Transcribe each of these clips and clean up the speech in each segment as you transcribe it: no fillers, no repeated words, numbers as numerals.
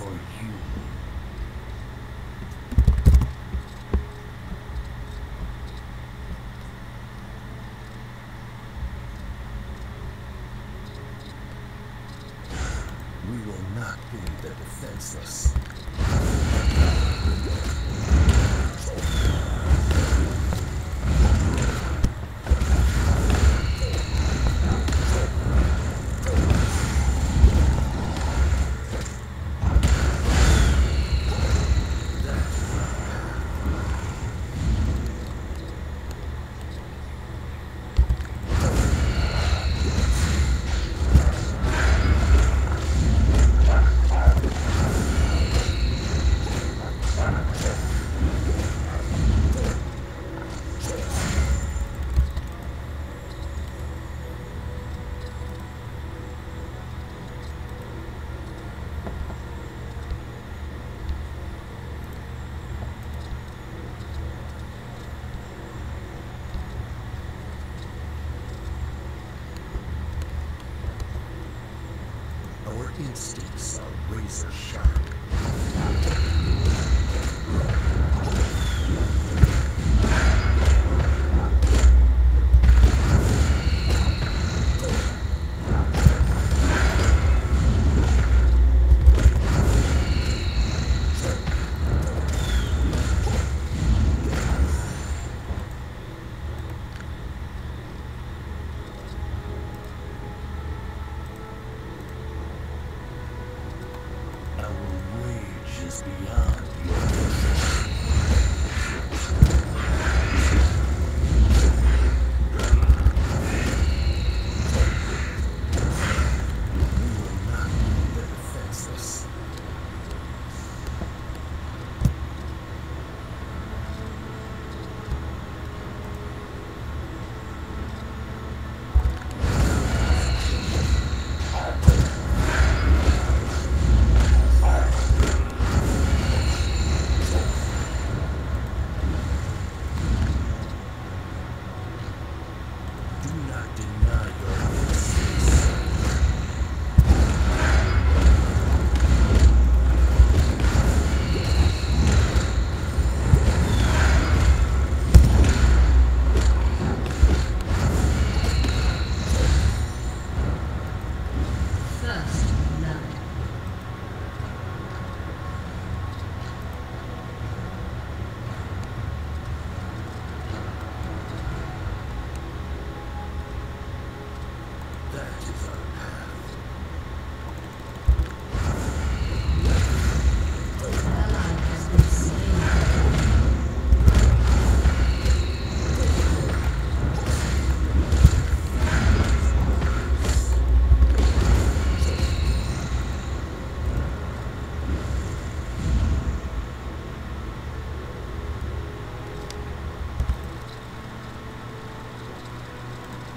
for you. We will not leave the defenseless. Our instincts are razor sharp. Beyond your vision.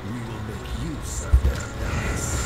We will make use of their dice.